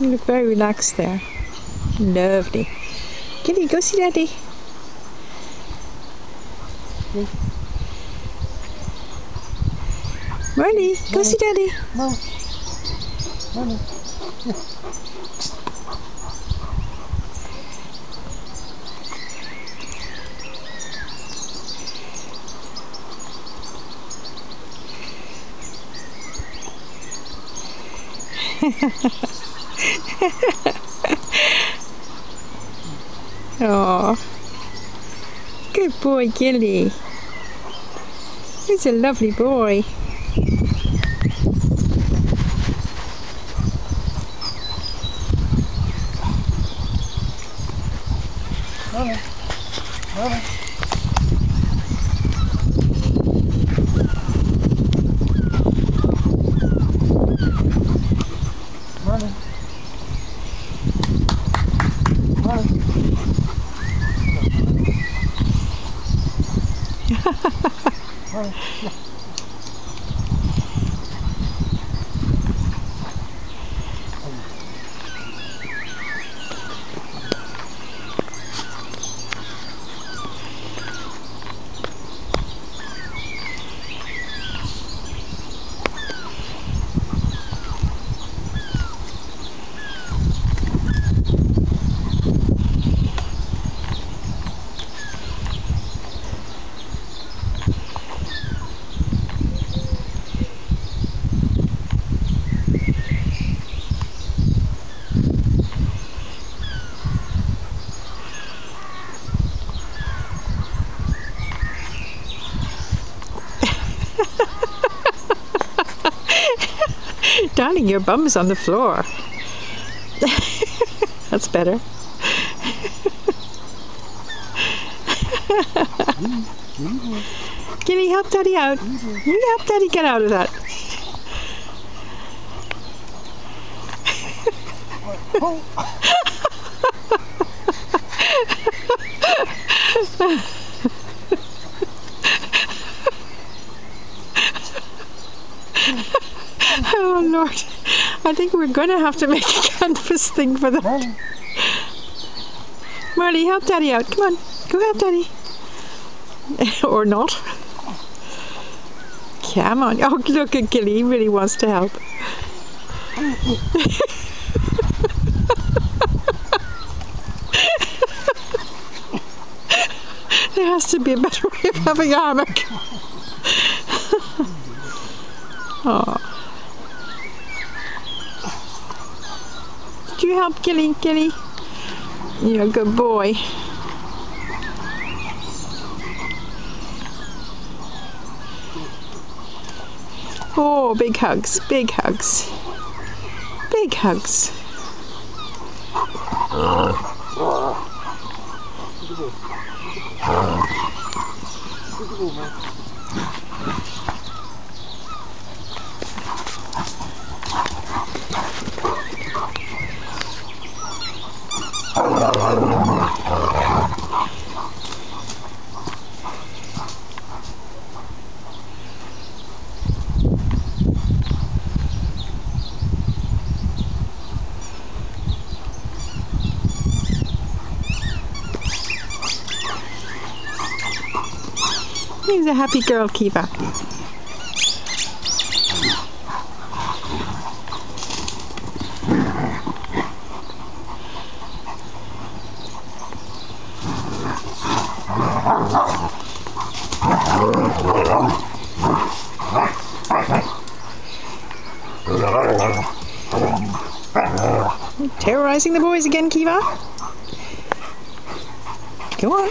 You look very relaxed there. Lovely. Gilly, go see Daddy. Yeah. Merlin, go see Daddy. No. Merlin. Yeah. Oh, good boy, Gilly. He's a lovely boy. All right. Darling, your bum is on the floor. That's better. Gilly, help Daddy out. You help Daddy get out of that. Oh Lord, I think we're going to have to make a canvas thing for that. Marley, help Daddy out. Come on, go help Daddy. Or not. Come on. Oh, look at Gilly, he really wants to help. There has to be a better way of having hammock. Oh. You help Gilly, Gilly. You're a good boy. Oh, big hugs, big hugs, big hugs. She's a happy girl, Keeva. Terrorizing the boys again, Keeva. Go on.